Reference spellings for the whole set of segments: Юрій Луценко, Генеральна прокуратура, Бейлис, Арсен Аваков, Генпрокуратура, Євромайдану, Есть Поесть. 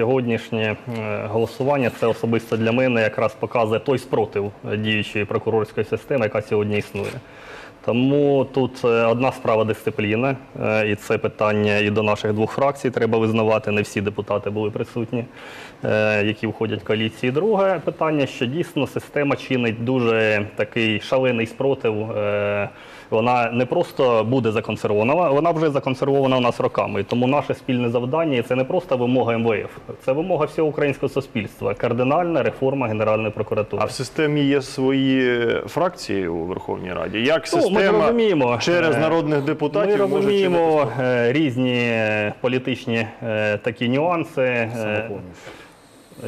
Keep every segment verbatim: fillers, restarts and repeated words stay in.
сьогоднішнє голосування, це особисто для мене якраз показує той спротив діючої прокурорської системи, яка сьогодні існує. Тому тут одна справа дисципліна, і це питання і до наших двох фракцій треба визнавати, не всі депутати були присутні, які входять в коаліції. Друге питання, що дійсно система чинить дуже такий шалений спротив. Вона не просто буде законсервована, вона вже законсервована у нас роками. Тому наше спільне завдання – це не просто вимога ем ве еф, це вимога всього українського суспільства, кардинальна реформа Генеральної прокуратури. А в системі є свої фракції у Верховній Раді? Як система через народних депутатів може чинити? Ми розуміємо різні політичні такі нюанси.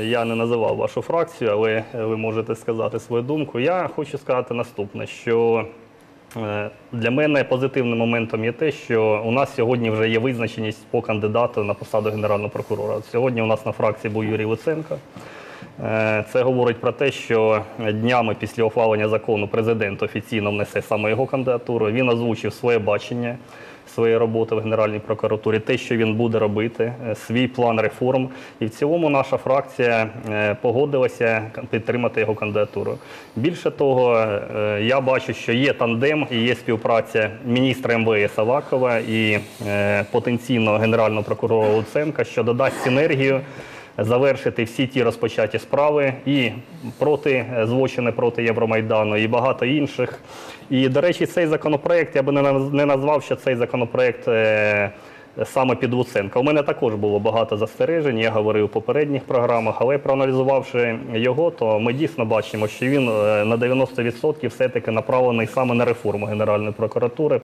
Я не називав вашу фракцію, але ви можете сказати свою думку. Я хочу сказати наступне, що для мене позитивним моментом є те, що у нас сьогодні вже є визначеність по кандидату на посаду генерального прокурора. Сьогодні у нас на фракції був Юрій Луценко. Це говорить про те, що днями після ухвалення закону президент офіційно внесе саме його кандидатуру. Він озвучив своє бачення своєї роботи в Генеральній прокуратурі, те, що він буде робити, свій план реформ. І в цілому наша фракція погодилася підтримати його кандидатуру. Більше того, я бачу, що є тандем і є співпраця міністра ем ве ес Авакова і потенційного генерального прокурора Луценка, що додасть синергію завершити всі ті розпочаті справи і проти злочини проти Євромайдану, і багато інших. І, до речі, цей законопроєкт, я би не назвав, що цей законопроєкт саме під Луценка. У мене також було багато застережень, я говорив у попередніх програмах, але проаналізувавши його, то ми дійсно бачимо, що він на дев'яносто відсотків все-таки направлений саме на реформу Генеральної прокуратури.